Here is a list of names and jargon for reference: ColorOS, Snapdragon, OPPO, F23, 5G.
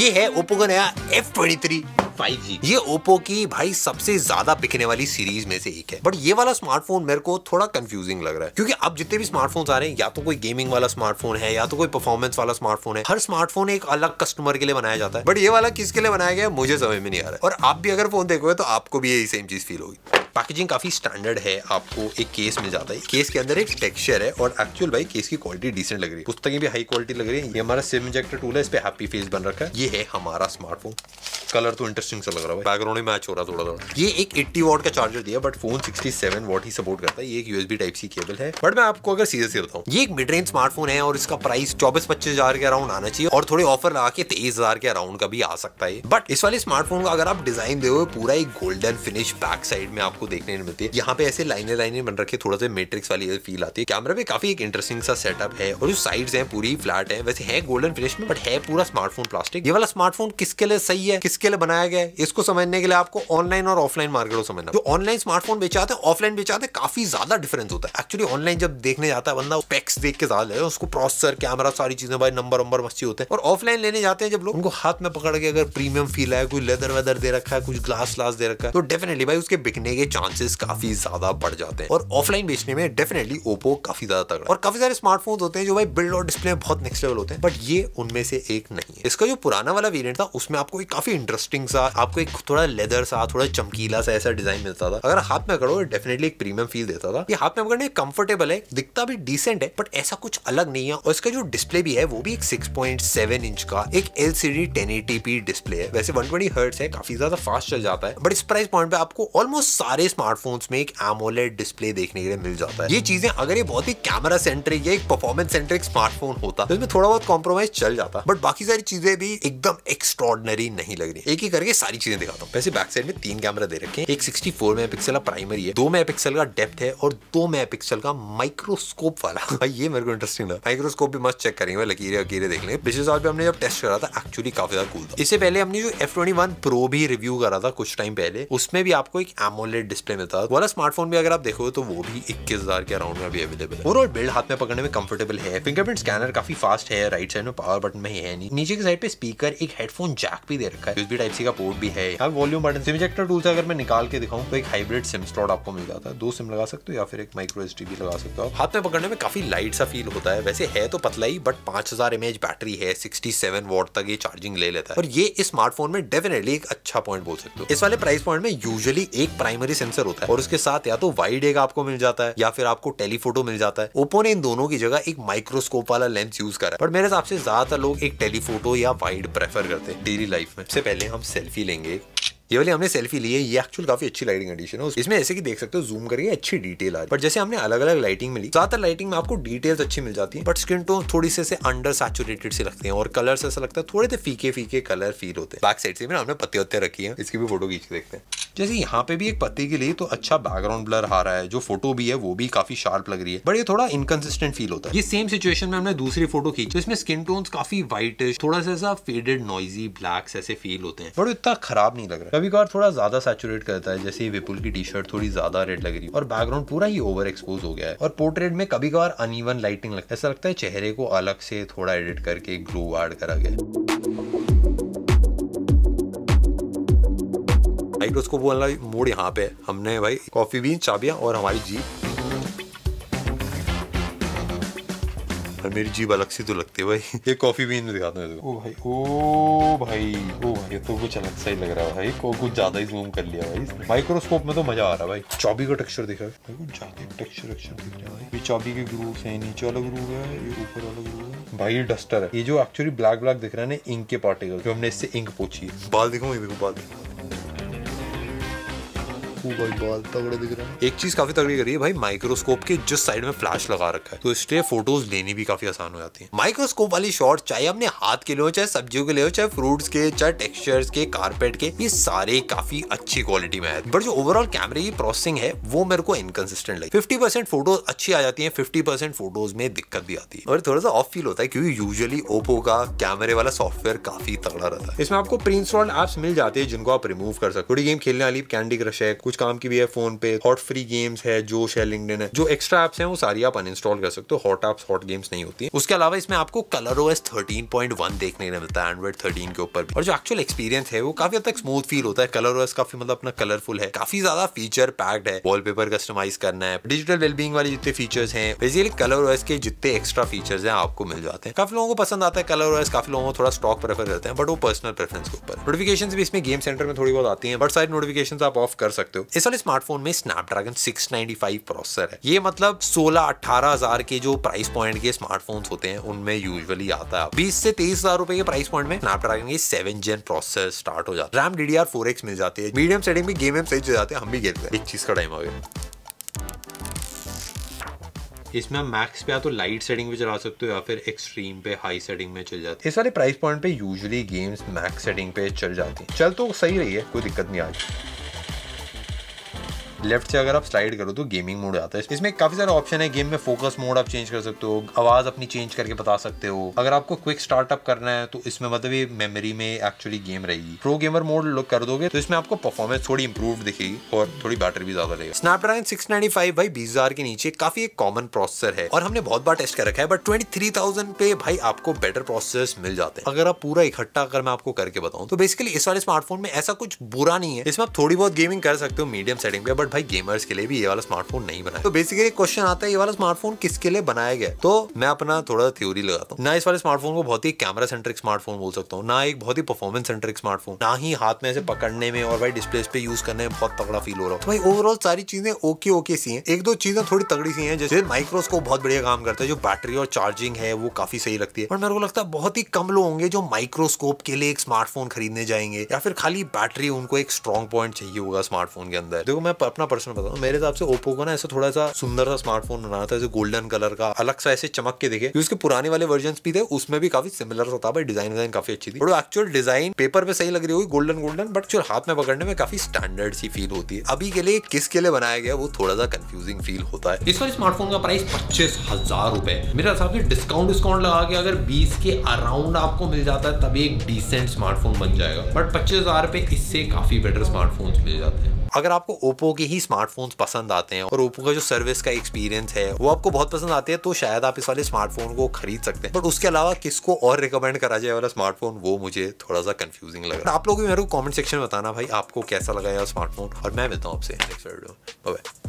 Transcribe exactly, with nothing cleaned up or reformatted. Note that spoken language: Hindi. ये है ओप्पो का नया F twenty three five G. ये ओप्पो की भाई सबसे ज्यादा बिकने वाली सीरीज में से एक है, बट ये वाला स्मार्टफोन मेरे को थोड़ा कंफ्यूजिंग लग रहा है, क्योंकि अब जितने भी स्मार्टफोन्स आ रहे हैं या तो कोई गेमिंग वाला स्मार्टफोन है या तो कोई परफॉर्मेंस वाला स्मार्टफोन है। हर स्मार्टफोन एक अलग कस्टमर के लिए बनाया जाता है, बट ये वाला किसके लिए बनाया गया मुझे समझ में नहीं आ रहा है। और आप भी अगर फोन देखोगे तो आपको भी यही सेम चीज फील होगी। पैकेजिंग काफी स्टैंडर्ड है, आपको एक केस मिल जाता है, केस के अंदर एक टेक्सचर है और एक्चुअल भाई केस की क्वालिटी डिसेंट लग रही है, पुस्तकें भी हाई क्वालिटी लग रही है। ये हमारा सिम इंजेक्टर टूल है, इस पे हैप्पी फेस बन रखा है। ये है हमारा स्मार्टफोन, कलर तो इंटरेस्टिंग सा लग रहा है, बैकग्राउंड में मैच हो रहा थोड़ा थोड़ा। ये एक अस्सी वॉट का चार्जर दिया, बट फोन सड़सठ वॉट ही सपोर्ट करता है। ये एक यूएसबी टाइप सी केबल है, बट मैं आपको अगर सीरियसली बताऊं ये एक मिड रेंज स्मार्टफोन है और इसका प्राइस चौबीस पच्चीस हजार के अराउंड आना चाहिए और थोड़े ऑफर लगा के तेईस हजार के अराउंड का भी आ सकता है। बट इस वाले स्मार्टफोन का अगर आप डिजाइन दे पूरा एक गोल्डन फिनिश बैक साइड में आपको देखने को मिलती है। यहाँ पे ऐसे लाइने लाइने बन रखे, थोड़ा सा मैट्रिक्स वाली फील आती है। कैमरा पे काफी एक इंटरेस्टिंग सा सेटअप है और जो साइड्स हैं पूरी फ्लैट है, वैसे है गोल्डन फिनिश में बट है पूरा स्मार्टफोन प्लास्टिक। ये वाला स्मार्टफोन किसके लिए सही है, किसके लिए बनाया गया है, इसको समझने के लिए आपको ऑनलाइन और ऑफलाइन मार्केट को समझना। जो ऑनलाइन स्मार्टफोन बेचाते हैं ऑफलाइन बेचाते हैं काफी ज्यादा डिफरेंस होता है। एक्चुअली ऑनलाइन जब देखने जाता है बंदा स्पेक्स देख के ज्यादा लेता है, उसको प्रोसेसर कैमरा सारी चीजें भाई नंबर नंबर मस्ती होते हैं। और ऑफलाइन लेने जाते हैं जब लोग, उनको हाथ में पकड़ के अगर प्रीमियम फील है, कोई लेदर वेदर दे रखा है, कुछ ग्लास व्लास दे रखा है, तो डेफिनेटली भाई उसके बिकने के चांसेस काफी ज्यादा बढ़ जाते हैं। और ऑफलाइन बेचने में डेफिनेटली ओप्पो काफी ज्यादा तगड़ा। और काफी सारे स्मार्टफोन होते हैं जो भाई बिल्ड और डिस्प्ले में बहुत नेक्स्ट लेवल होते हैं, बट ये उनमें से एक नहीं है। इसका जो पुराना वाला वेरिएंट था उसमें आपको एक काफी इंटरेस्टिंग सा, आपको एक थोड़ा लेदर सा, थोड़ा चमकीला सा ऐसा डिजाइन मिलता था। अगर हाथ में करो डेफिनेटली एक प्रीमियम फील देता था। ये हाथ में पकड़ने कंफर्टेबल है, दिखता भी डिसेंट है, बट ऐसा कुछ अलग नहीं है। और इसका जो डिस्प्ले भी है वो भी एक सिक्स पॉइंट सेवन इंच का एक L C D ten eighty P display है। वैसे वन ट्वेंटी हर्ट्स है, काफी ज्यादा फास्ट चल जाता है, बट इस प्राइस पॉइंट पे आपको ऑलमोस्ट सारे स्मार्टफोन्स में एक एमोलेड डिस्प्ले देखने के लिए मिल जाता है। ये चीजें अगर ये बहुत ही कैमरा सेंट्रिक या एक परफॉर्मेंस सेंट्रिक स्मार्टफोन होता तो इसमें थोड़ा बहुत कॉम्प्रोमाइज चल जाता, बट बाकी सारी चीजें भी एकदम एक्स्ट्रॉर्डिनरी नहीं लग रही। एक ही करके सारी चीजें दिखाता हूँ। वैसे बैक साइड में तीन कैमरा दे रखे हैं, एक सिक्सटी फोर मेगापिक्सल का प्राइमरी है, दो मेगापिक्सल का डेप्थ है और दो मेगापिक्सल का माइक्रोस्कोप वाला। भाई ये मेरे को इंटरेस्टिंग लगा, माइक्रोस्कोप भी मस्त चेक करेंगे, लकीरें वकीरें देख लेंगे। पिछले साल भी हमने जब टेस्ट करा था एक्चुअली काफी ज्यादा कूल था। इससे पहले हमने जो एफ ट्वेंटी वन प्रो भी रिव्यू करा था कुछ टाइम पहले, उसमें भी आपको एक एमोलेड डिस्प्ले में था वाला स्मार्टफोन भी अगर आप देखो तो वो भी इक्कीस हजार के अराउंड में भी अवेलेबल है। ओवरऑल बिल्ड हाथ में पकड़ने में कंफर्टेबल है, फिंगरप्रिंट स्कैनर काफी फास्ट है, राइट साइड में पावर बटन में है नहीं, नीचे की साइड पे स्पीकर, एक हेडफोन जैक भी दे रखा है, यूएसबी टाइप सी का पोर्ट भी है, यहाँ volume button, SIM ejector tool से अगर मैं निकाल के दिखाऊं तो एक हाइब्रिड सिम स्लॉट आपको मिल जाता है, दो सिम लगा सकते हो या फिर एक माइक्रो एसडी भी लगा सकते हो। हाथ में पकड़ने में काफी लाइट सा फील होता है, वैसे है तो पतला ही, बट पांच हजार एमएएच बैटरी है, सिक्सटी सेवन वॉट तक ये चार्जिंग ले लेता है और ये इस स्मार्टफोन में डेफिनेटली एक अच्छा पॉइंट बोल सकते हो। इस वाले प्राइस पॉइंट में यूजुअली एक प्राइमरी सेंसर होता है और उसके साथ या तो वाइड एक आपको मिल जाता है या फिर आपको टेलीफोटो मिल जाता है। ओप्पो ने इन दोनों की जगह एक माइक्रोस्कोप वाला लेंस यूज करा है, पर मेरे हिसाब से ज्यादातर लोग एक टेलीफोटो या वाइड प्रेफर करते हैं डेली लाइफ में। सबसे पहले हम सेल्फी लेंगे, ये वाली हमने सेल्फी ली है, ये एक्चुअल काफी अच्छी लाइटिंग कंडीशन है, इसमें ऐसे कि देख सकते हो जूम करके अच्छी डिटेल आ रही है। पर जैसे हमने अलग अलग लाइटिंग में ली, ज्यादातर लाइटिंग में आपको डिटेल्स अच्छी मिल जाती है, बट स्किन टोन थोड़ी से अंडर सैचुरेटेड से लगते हैं और कलर से ऐसा लगता है थोड़े से फीके फीके कलर फील होते हैं। बैक साइड से भी हमने पत्ते वत्ते रखी है, इसकी भी फोटो खींच के देखते हैं। जैसे यहाँ पे भी एक पत्ते के लिए तो अच्छा बैकग्राउंड ब्लर आ रहा है, जो फोटो भी है वो भी काफी शार्प लग रही है, बट ये थोड़ा इनकंसिस्टेंट फील होता है। ये सेम सिचुएशन में हमने दूसरी फोटो खींची, इसमें स्किन टोन्स काफी वाइटिश, थोड़ा सा फेडेड नॉइजी ब्लैक्स ऐसे फील होते हैं, बट इतना खराब नहीं लग रहा है। कभी कभार थोड़ा ज्यादा सैचुरेट करता है, जैसे विपुल की टी शर्ट थोड़ी ज्यादा रेड लग रही है और बैकग्राउंड पूरा ही ओवर एक्सपोज हो गया है। और पोर्ट्रेट में कभी कभार अनइवन लाइटिंग लगता है, ऐसा लगता है चेहरे को अलग से थोड़ा एडिट करके ग्लो ऐड करा गया। माइक्रोस्कोप वाला मोड यहाँ पे हमने भाई कॉफी बीन, चाबियां और हमारी जीप, और मेरी जीभ अलग सी तो लगती है भाई। ये कॉफी बीन में दिखाता हूँ, ओ भाई ओ भाई ओ भाई, ये तो कुछ अलग सा ही लग रहा है भाई, को कुछ ज्यादा ही जूम कर लिया भाई। माइक्रोस्कोप में तो मजा आ रहा है भाई, चाबी का टेक्सचर दिखा भाई, कुछ ज्यादा टेक्सचर एक्शन दिख रहा है। ये चाबी के ग्रूव है, नीचे वाला ग्रूव है, ये ऊपर वाला ग्रूव है भाई। ये डस्टर है, ये जो एक्चुअली ब्लैक ब्लैक दिख रहा है ना, इंक के पार्टिकल, जो हमने इससे इंक पोछी है। बाल दिखाऊँ, बाल दिखाऊँ, भाई बाल तगड़े दिख रहा है। एक चीज काफी तगड़ी करी है भाई, माइक्रोस्कोप के जिस साइड में फ्लैश लगा रखा है, तो इसलिए फोटोज लेनी भी काफी आसान हो जाती है। माइक्रोस्कोप वाली शॉट चाहे अपने हाथ के लिए हो, चाहे सब्जियों के लिए हो, चाहे फ्रूट्स के, चाहे टेक्सचर्स के, कारपेट के, ये सारे काफी अच्छी क्वालिटी में है। बट जो ओवरऑल कैमरे की प्रोसेसिंग है वो मेरे को इनकंसिस्टेंट लगी। फिफ्टी परसेंट फोटोज अच्छी आ जाती है, फिफ्टी परसेंट फोटोज में दिक्कत भी आती है और थोड़ा सा ऑफ फील होता है, क्योंकि यूजुअली ओप्पो का कैमरे वाला सॉफ्टवेयर काफी तगड़ा रहता है। इसमें आपको प्री इंस्टॉल्ड एप्स मिल जाते हैं जिनको आप रिमूव कर सकते हो। गेम खेलने वाली कैंडी क्रश है, कुछ काम की भी है फोन पे, हॉट फ्री गेम्स है, जोश है, लिंक्डइन है, जो एक्स्ट्रा एप्स हैं वो सारी आप अनइंस्टॉल कर सकते हो। हॉट एप्स हॉट गेम्स नहीं होती है। उसके अलावा इसमें आपको ColorOS थर्टीन पॉइंट वन देखने को मिलता है एंड्रॉइड थर्टीन के ऊपर, और जो एक्चुअल एक्सपीरियंस है वो काफी हद तक स्मूथ फील होता है। ColorOS काफी मतलब अपना कलरफुल है, काफी ज्यादा फीचर पैक्ड है, वॉलपेपर कस्टमाइज करना है, डिजिटल वेलबींग वाले जितने फीचर्स हैं, बेसिकली ColorOS के जितने एक्स्ट्रा फीचर्स हैं आपको मिल जाते हैं। काफी लोगों को पसंद आता है ColorOS, काफी लोगों को थोड़ा स्टॉक प्रेफर करते हैं, बट वो पर्सनल प्रेफरेंस के ऊपर। नोटिफिकेशंस भी इसमें गेम सेंटर में थोड़ी बहुत आती हैं, बट सारी नोटिफिकेशंस आप ऑफ कर सकते हो। इस वाले स्मार्टफोन में Snapdragon six ninety five processor है। ये मतलब सोलह अठारह हज़ार के जो प्राइस पॉइंट के स्मार्टफोन्स होते हैं उनमें यूजुअली आता है। बीस से तेईस हज़ार रुपए के प्राइस पॉइंट में Snapdragon के सेवन जेन प्रोसेसर स्टार्ट हो जाता है। RAM D D R four X मिल जाती है, मीडियम सेटिंग में गेम सही चल जाते हैं, हम भी खेलते हैं। एक चीज का टाइम आ गया। इसमें आप मैक्स पे या तो लाइट सेटिंग में चला सकते हो या फिर एक्सट्रीम पे हाई सेटिंग में चल जाते हैं। इस वाले प्राइस पॉइंट पे यूजुअली गेम्स मैक्स सेटिंग पे चल जाती हैं। चल तो सही रही है, कोई दिक्कत नहीं आ रही। लेफ्ट से अगर आप स्लाइड करो तो गेमिंग मोड आता है। इसमें काफी सारे ऑप्शन है, गेम में फोकस मोड आप चेंज कर सकते हो, आवाज अपनी चेंज करके बता सकते हो। अगर आपको क्विक स्टार्टअप करना है तो इसमें मतलब ये मेमोरी में एक्चुअली गेम रहेगी। प्रो गेमर मोड लुक कर दोगे तो इसमें आपको परफॉर्मेंस थोड़ी इंप्रूव दिखेगी और थोड़ी बैटरी भी ज्यादा रहेगी। स्नैपड्रैगन सिक्स नाइन्टी फाइव भाई बीस हजार के नीचे काफी एक कॉमन प्रोसेसर है और हमने बहुत बार टेस्ट कर रखा है, बट ट्वेंटी थ्री थाउजेंड पे भाई आपको बेटर प्रोसेसर्स मिल जाते हैं। अगर आप पूरा इकट्ठा अगर मैं आपको करके बताऊँ तो बेसिकली इस वाले स्मार्टफोन में ऐसा कुछ बुरा नहीं है। इसमें आप थोड़ी बहुत गेमिंग कर सकते हो मीडियम सेटिंग पे, बट भाई गेमर्स के लिए भी ये वाला स्मार्टफोन नहीं बनाया। तो बेसिकली क्वेश्चन आता है ये वाला स्मार्टफोन किसके लिए बनाया गया, तो मैं अपना थोड़ा थ्योरी लगाता हूँ। ना इस वाले स्मार्टफोन को बहुत ही कैमरा सेंट्रिक स्मार्टफोन बोल सकता हूँ, ना एक बहुत ही परफॉर्मेंस सेंट्रिक स्मार्टफोन, ना ही हाथ में ऐसे पकड़ने में और भाई डिस्प्ले पे यूज करने में बहुत तगड़ा फील हो रहा है। तो भाई ओवरऑल सारी चीजें ओके ओके सी है। एक दो चीजें थोड़ी तगड़ी सी है, जैसे माइक्रोस्कोप बहुत बढ़िया काम करता है, जो बैटरी और चार्जिंग है वो काफी सही लगती है, और मेरे को लगता है बहुत ही कम लोग होंगे जो माइक्रोस्कोप के लिए एक स्मार्टफोन खरीदने जाएंगे या फिर खाली बैटरी, उनको एक स्ट्रॉन्ग पॉइंट चाहिए होगा स्मार्टफोन के अंदर। देखो मैं अपना पर्सनल बताऊं, मेरे हिसाब से ओप्पो को ना ऐसा थोड़ा सा सुंदर सा स्मार्टफोन बनाना था, ऐसे गोल्डन कलर का अलग सा ऐसे चमक के दिखे। उसके पुराने वाले वर्जन्स भी थे, उसमें भी काफी सिमिलर होता है, डिजाइन डिजाइन काफी अच्छी थी, और एक्चुअल डिजाइन पेपर पे सही लग रही होगी गोल्डन गोल्डन, बट जो हाथ में पकड़ने में काफी स्टैंडर्ड सी फील होती है। अभी के लिए किसके लिए बनाया गया वो थोड़ा सा कंफ्यूजिंग फील होता है। इस वाले स्मार्टफोन का प्राइस पच्चीस हजार रुपए, मेरे हिसाब से डिस्काउंट डिस्काउंट लगा के अगर बीस के अराउंड आपको मिल जाता है तभी एक डिसेंट स्मार्टफोन बन जाएगा, बट पच्चीस हजार रुपए इससे काफी बेटर स्मार्टफोन मिल जाते हैं। अगर आपको ओप्पो के ही स्मार्टफोन्स पसंद आते हैं और ओप्पो का जो सर्विस का एक्सपीरियंस है वो आपको बहुत पसंद आते हैं, तो शायद आप इस वाले स्मार्टफोन को खरीद सकते हैं। बट उसके अलावा किसको और रिकमेंड करा जाए वाला स्मार्टफोन, वो मुझे थोड़ा सा कंफ्यूजिंग लग रहा है। आप लोग भी मेरे को कमेंट सेक्शन में बताना भाई आपको कैसा लगा स्मार्टफोन, और मैं मिलता हूँ आपसे नेक्स्ट वीडियो में। बाय।